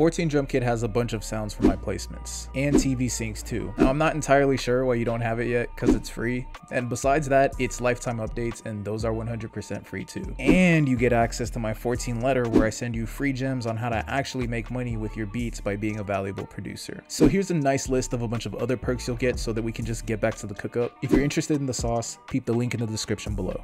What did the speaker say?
14 drum kit has a bunch of sounds for my placements and TV syncs too. Now I'm not entirely sure why you don't have it yet because it's free, and besides that it's lifetime updates and those are 100% free too. And you get access to my 14 letter where I send you free gems on how to actually make money with your beats by being a valuable producer. So here's a nice list of a bunch of other perks you'll get so that we can just get back to the cook up. If you're interested in the sauce, peep the link in the description below.